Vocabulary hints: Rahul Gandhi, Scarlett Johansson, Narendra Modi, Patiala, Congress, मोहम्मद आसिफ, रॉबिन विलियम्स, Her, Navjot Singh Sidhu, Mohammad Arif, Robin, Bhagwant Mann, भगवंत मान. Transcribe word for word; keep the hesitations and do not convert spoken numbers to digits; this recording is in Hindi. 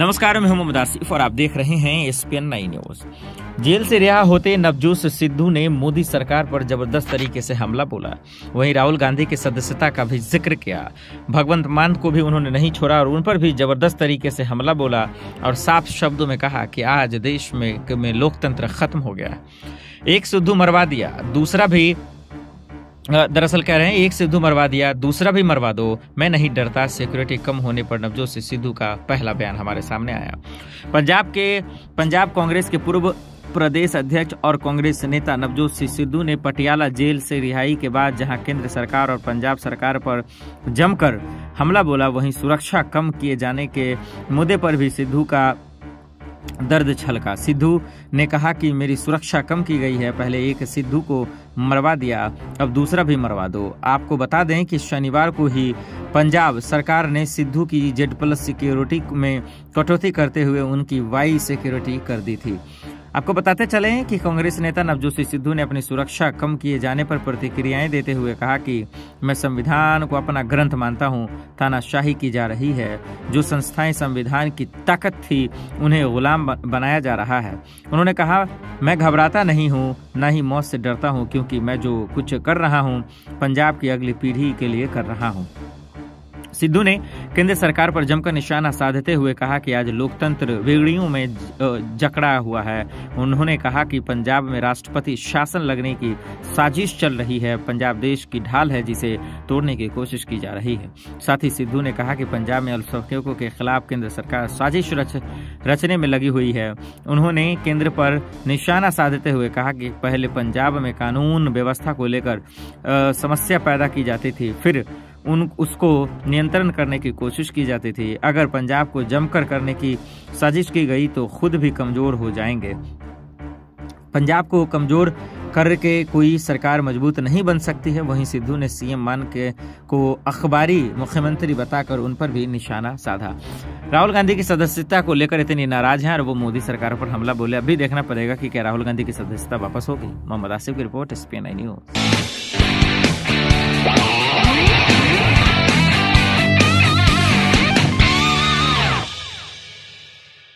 नमस्कार, मैं मोहम्मद आरिफ और आप देख रहे हैं S P N nine news. जेल से रिहा होते नवजोत सिद्धू ने मोदी सरकार पर जबरदस्त तरीके से हमला बोला। वहीं राहुल गांधी के सदस्यता का भी जिक्र किया। भगवंत मान को भी उन्होंने नहीं छोड़ा और उन पर भी जबरदस्त तरीके से हमला बोला और साफ शब्दों में कहा कि आज देश में, में लोकतंत्र खत्म हो गया। एक सिद्धू मरवा दिया, दूसरा भी दरअसल कह रहे हैं एक सिद्धू मरवा दिया, दूसरा भी मरवा दो, मैं नहीं डरता। सिक्योरिटी कम होने पर नवजोत सिंह सिद्धू का पहला बयान हमारे सामने आया। पंजाब के पंजाब कांग्रेस के पूर्व प्रदेश अध्यक्ष और कांग्रेस नेता नवजोत सिंह सिद्धू ने पटियाला जेल से रिहाई के बाद जहां केंद्र सरकार और पंजाब सरकार पर जमकर हमला बोला, वहीं सुरक्षा कम किए जाने के मुद्दे पर भी सिद्धू का दर्द छलका। सिद्धू ने कहा कि मेरी सुरक्षा कम की गई है, पहले एक सिद्धू को मरवा दिया, अब दूसरा भी मरवा दो। आपको बता दें कि शनिवार को ही पंजाब सरकार ने सिद्धू की जेड प्लस सिक्योरिटी में कटौती करते हुए उनकी वाई सिक्योरिटी कर दी थी। आपको बताते चलें कि कांग्रेस नेता नवजोत सिंह सिद्धू ने अपनी सुरक्षा कम किए जाने पर प्रतिक्रियाएं देते हुए कहा कि मैं संविधान को अपना ग्रंथ मानता हूं। तानाशाही की जा रही है, जो संस्थाएं संविधान की ताकत थी उन्हें गुलाम बनाया जा रहा है। उन्होंने कहा, मैं घबराता नहीं हूं, ना ही मौत से डरता हूं, क्योंकि मैं जो कुछ कर रहा हूँ पंजाब की अगली पीढ़ी के लिए कर रहा हूँ। सिद्धू ने केंद्र सरकार पर जमकर निशाना साधते हुए कहा कि आज लोकतंत्र बिगड़ियों में जकड़ा हुआ है। उन्होंने कहा कि पंजाब में राष्ट्रपति शासन लगने की साजिश चल रही है। पंजाब देश की ढाल है जिसे तोड़ने की कोशिश की जा रही है। साथ ही सिद्धू ने कहा कि पंजाब में अल्पसंख्यकों के खिलाफ केंद्र सरकार साजिश रच, रचने में लगी हुई है। उन्होंने केंद्र पर निशाना साधते हुए कहा कि पहले पंजाब में कानून व्यवस्था को लेकर समस्या पैदा की जाती थी, फिर उन उसको नियंत्रण करने की कोशिश की जाती थी। अगर पंजाब को जमकर करने की साजिश की गई तो खुद भी कमजोर हो जाएंगे। पंजाब को कमजोर करके कोई सरकार मजबूत नहीं बन सकती है। वहीं सिद्धू ने सीएम मान के को अखबारी मुख्यमंत्री बताकर उन पर भी निशाना साधा। राहुल गांधी की सदस्यता को लेकर इतनी नाराज हैं और वो मोदी सरकार पर हमला बोले। अभी देखना पड़ेगा कि क्या राहुल गांधी की सदस्यता वापस होगी। मोहम्मद आसिफ की रिपोर्ट, S P N nine news.